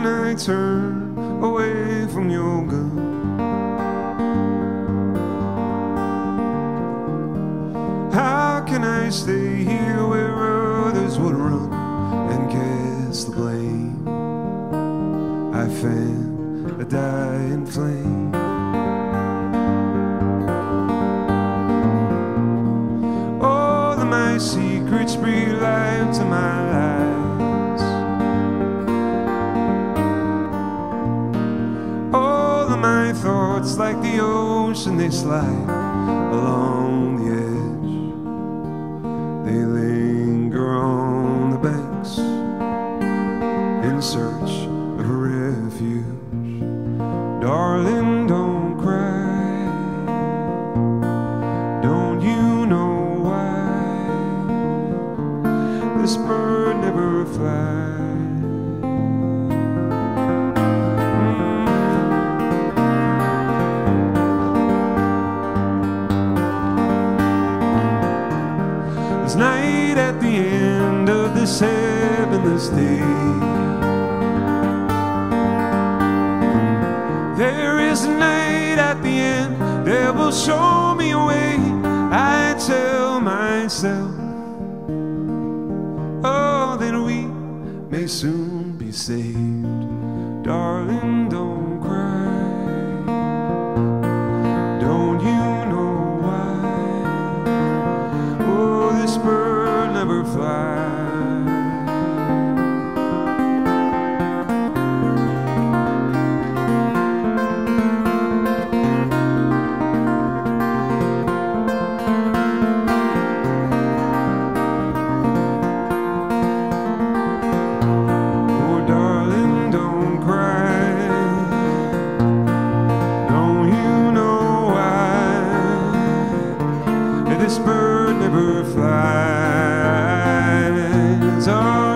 can I turn away from your gun? How can I stay here where others would run and cast the blame? I fan a dying flame. All of my secrets breathe life to my life. My thoughts, like the ocean, they slide along the edge. They linger on the banks in search of refuge. Darling, don't cry. Don't you know why this bird never flies? It's night at the end of this heavenless day. There is a night at the end that will show me a way. I tell myself, oh, that we may soon be saved. Darling, don't cry. Don't you? Never fly. Oh, darling, don't cry. Don't you know why this bird never flies? Oh,